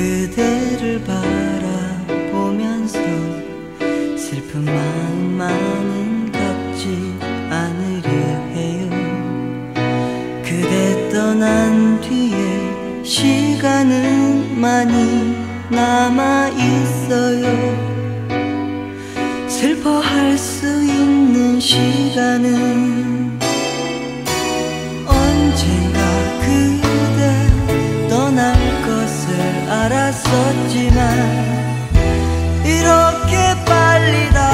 그대를 바라보면서 슬픈 마음만은 갚지 않으려 해요. 그대 떠난 뒤에 시간은 많이 남아있어요. 슬퍼할 수 있는 시간은 언젠가 그대 떠날 것을 알았었지만 이렇게 빨리 다